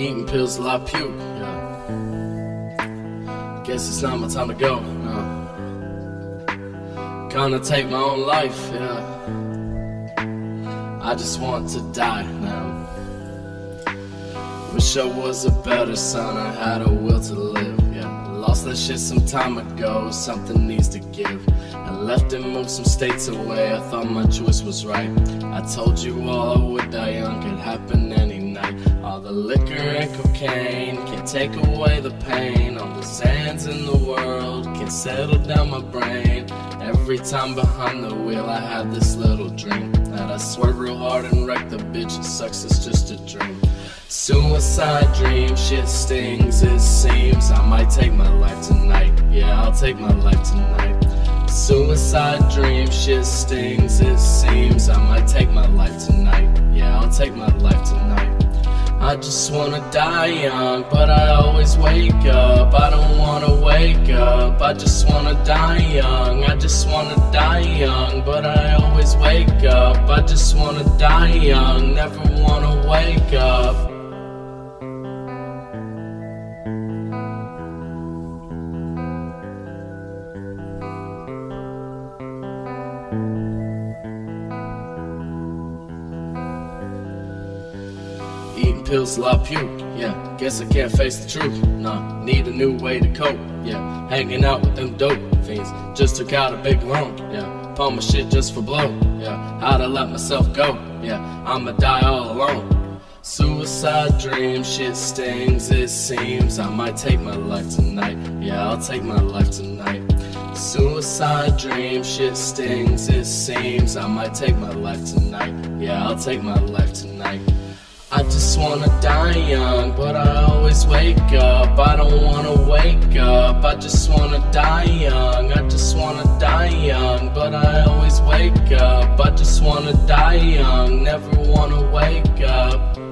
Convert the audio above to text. eating pills till I puke. Yeah. Guess it's not my time to go. No. Gonna take my own life. Yeah. I just want to die now. Wish I was a better son. I had a will to live. Yeah. Lost that shit some time ago. Something needs to give. I left and moved some states away. I thought my choice was right. I told you all I would die young. Could happen any night. All the liquor and cocaine can take away the pain. All the sands in the world can settle down my brain. Every time behind the wheel I had this little dream that I swerved real hard and wrecked the bitch. It sucks, it's just a dream. Suicide dream, shit stings it seems. I might take my life tonight. Yeah, I'll take my life tonight. Suicide dream, shit stings, it seems. I might take my life tonight. Yeah, I'll take my life tonight. I just wanna die young, but I always wake up. I don't wanna wake up, I just wanna die young. I just wanna die young, but I always wake up. I just wanna die young, never wanna wake up. Eating pills till I puke, yeah. Guess I can't face the truth, nah. Need a new way to cope, yeah. Hanging out with them dope fiends. Just took out a big loan, yeah. Pawn my shit just for blow, yeah. How'd I let myself go, yeah. I'ma die all alone. Suicide dream, shit stings, it seems. I might take my life tonight, yeah. I'll take my life tonight. Suicide dream, shit stings, it seems. I might take my life tonight, yeah. I'll take my life tonight. I just wanna die young, but I always wake up. I don't wanna wake up, I just wanna die young. I just wanna die young, but I always wake up. I just wanna die young, never wanna wake up.